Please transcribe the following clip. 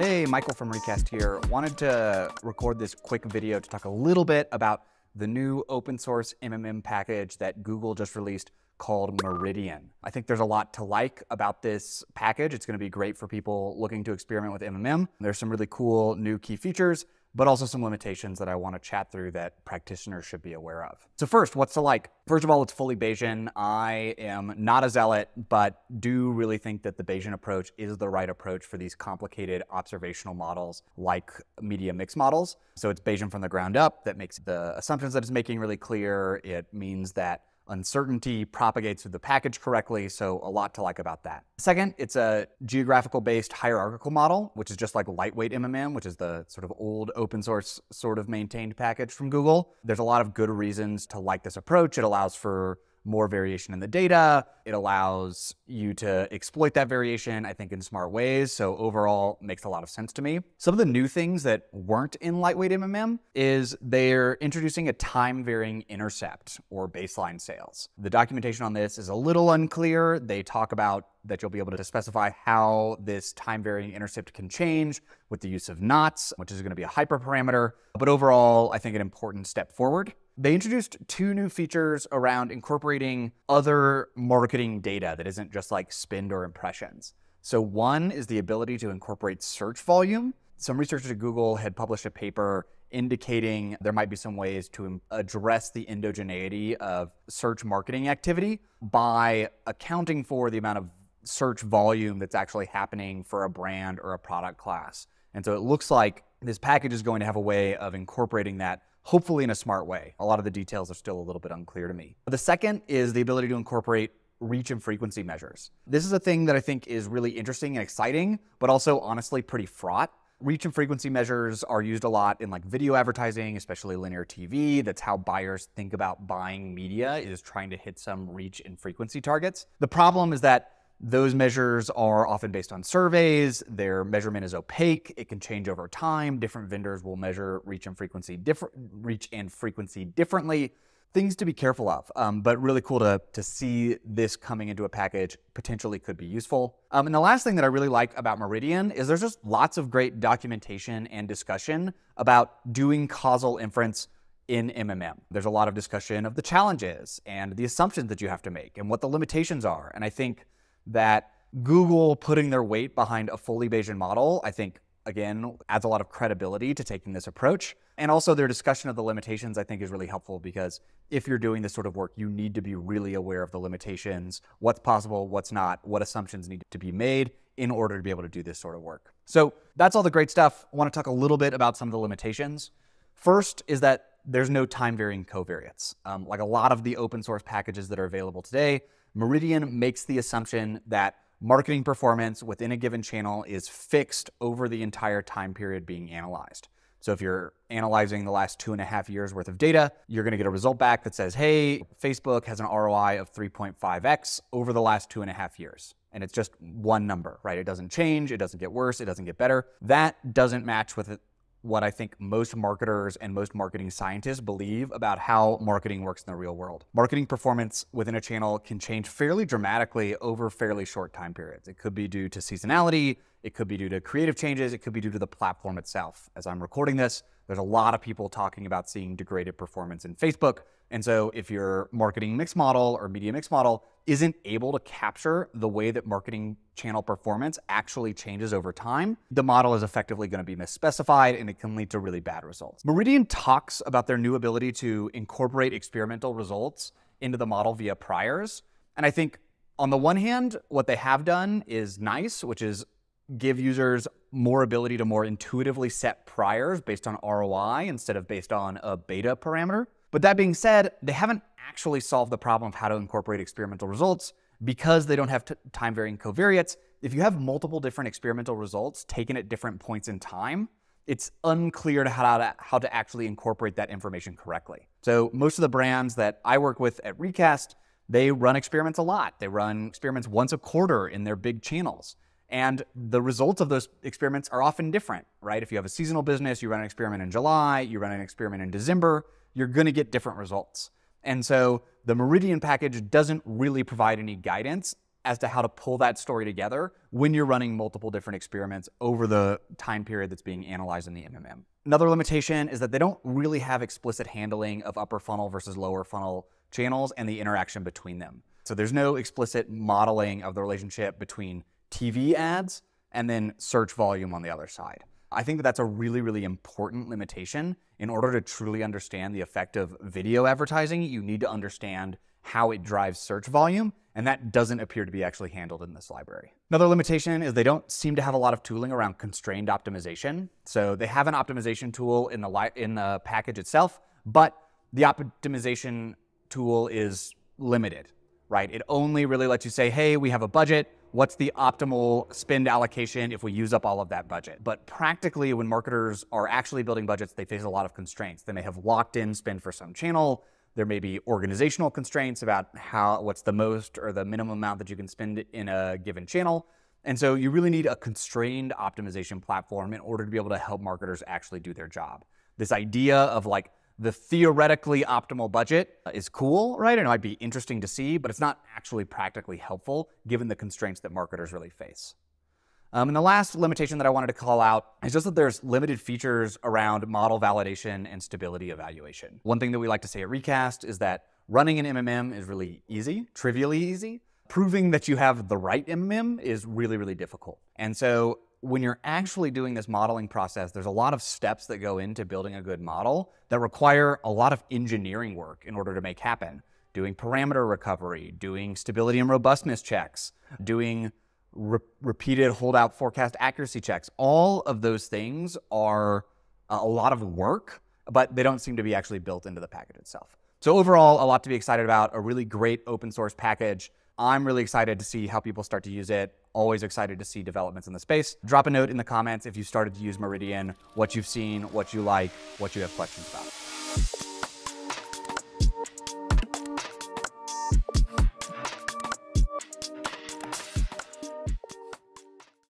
Hey, Michael from Recast here. Wanted to record this quick video to talk a little bit about the new open source MMM package that Google just released called Meridian. I think there's a lot to like about this package. It's going to be great for people looking to experiment with MMM. There's some really cool new key features, but also some limitations that I want to chat through that practitioners should be aware of. So first, what's to like? First of all, it's fully Bayesian. I am not a zealot, but do really think that the Bayesian approach is the right approach for these complicated observational models like media mix models. So it's Bayesian from the ground up. That makes the assumptions that it's making really clear. It means that uncertainty propagates through the package correctly, so a lot to like about that. Second, it's a geographical-based hierarchical model, which is just like Lightweight MMM, which is the sort of old open source sort of maintained package from Google. There's a lot of good reasons to like this approach. It allows for more variation in the data. It allows you to exploit that variation, I think, in smart ways. So overall, makes a lot of sense to me. Some of the new things that weren't in Lightweight MMM is they're introducing a time-varying intercept or baseline sales. The documentation on this is a little unclear. They talk about that you'll be able to specify how this time-varying intercept can change with the use of knots, which is going to be a hyperparameter. But overall, I think an important step forward. They introduced two new features around incorporating other marketing data that isn't just like spend or impressions. So one is the ability to incorporate search volume. Some researchers at Google had published a paper indicating there might be some ways to address the endogeneity of search marketing activity by accounting for the amount of search volume that's actually happening for a brand or a product class. And so it looks like this package is going to have a way of incorporating that, hopefully in a smart way. A lot of the details are still a little bit unclear to me. The second is the ability to incorporate reach and frequency measures. This is a thing that I think is really interesting and exciting, but also honestly pretty fraught. Reach and frequency measures are used a lot in like video advertising, especially linear TV. That's how buyers think about buying media, is trying to hit some reach and frequency targets. The problem is that those measures are often based on surveys. Their measurement is opaque. It can change over time. Different vendors will measure reach and frequency differently. Things to be careful of, but really cool to see this coming into a package, potentially could be useful. And the last thing that I really like about Meridian is there's just lots of great documentation and discussion about doing causal inference in MMM. There's a lot of discussion of the challenges and the assumptions that you have to make and what the limitations are. And I think that Google putting their weight behind a fully Bayesian model, I think, again, adds a lot of credibility to taking this approach. And also their discussion of the limitations, I think, is really helpful, because if you're doing this sort of work, you need to be really aware of the limitations, what's possible, what's not, what assumptions need to be made in order to be able to do this sort of work. So that's all the great stuff. I want to talk a little bit about some of the limitations. First is that there's no time-varying covariates. Like a lot of the open source packages that are available today, Meridian makes the assumption that marketing performance within a given channel is fixed over the entire time period being analyzed. So if you're analyzing the last 2.5 years worth of data, you're going to get a result back that says, hey, Facebook has an ROI of 3.5x over the last 2.5 years. And it's just one number, right? It doesn't change. It doesn't get worse. It doesn't get better. That doesn't match with what I think most marketers and most marketing scientists believe about how marketing works in the real world. Marketing performance within a channel can change fairly dramatically over fairly short time periods. It could be due to seasonality, it could be due to creative changes, it could be due to the platform itself. As I'm recording this, there's a lot of people talking about seeing degraded performance in Facebook. And so if your marketing mix model or media mix model isn't able to capture the way that marketing channel performance actually changes over time, the model is effectively going to be misspecified, and it can lead to really bad results. Meridian talks about their new ability to incorporate experimental results into the model via priors. And I think on the one hand, what they have done is nice, which is give users more ability to more intuitively set priors based on ROI instead of based on a beta parameter. But that being said, they haven't actually solved the problem of how to incorporate experimental results, because they don't have time-varying covariates. If you have multiple different experimental results taken at different points in time, it's unclear to how to actually incorporate that information correctly. So most of the brands that I work with at Recast, they run experiments a lot. They run experiments once a quarter in their big channels. And the results of those experiments are often different, right? If you have a seasonal business, you run an experiment in July, you run an experiment in December, you're going to get different results. And so the Meridian package doesn't really provide any guidance as to how to pull that story together when you're running multiple different experiments over the time period that's being analyzed in the MMM. Another limitation is that they don't really have explicit handling of upper funnel versus lower funnel channels and the interaction between them. So there's no explicit modeling of the relationship between TV ads and then search volume on the other side. I think that that's a really, really important limitation. In order to truly understand the effect of video advertising, you need to understand how it drives search volume, and that doesn't appear to be actually handled in this library. Another limitation is they don't seem to have a lot of tooling around constrained optimization. So they have an optimization tool in the package itself, but the optimization tool is limited, right? It only really lets you say, hey, we have a budget. What's the optimal spend allocation if we use up all of that budget? But practically, when marketers are actually building budgets, they face a lot of constraints. They may have locked in spend for some channel. There may be organizational constraints about what's the most or the minimum amount that you can spend in a given channel. And so you really need a constrained optimization platform in order to be able to help marketers actually do their job. This idea of like the theoretically optimal budget is cool, right? And it might be interesting to see, but it's not actually practically helpful given the constraints that marketers really face. And the last limitation that I wanted to call out is just that there's limited features around model validation and stability evaluation. One thing that we like to say at Recast is that running an MMM is really easy, trivially easy. Proving that you have the right MMM is really, really difficult. And so when you're actually doing this modeling process, there's a lot of steps that go into building a good model that require a lot of engineering work in order to make happen. Doing parameter recovery, doing stability and robustness checks, doing repeated holdout forecast accuracy checks. All of those things are a lot of work, but they don't seem to be actually built into the package itself. So overall, a lot to be excited about, a really great open source package. I'm really excited to see how people start to use it. Always excited to see developments in the space. Drop a note in the comments if you started to use Meridian, what you've seen, what you like, what you have questions about.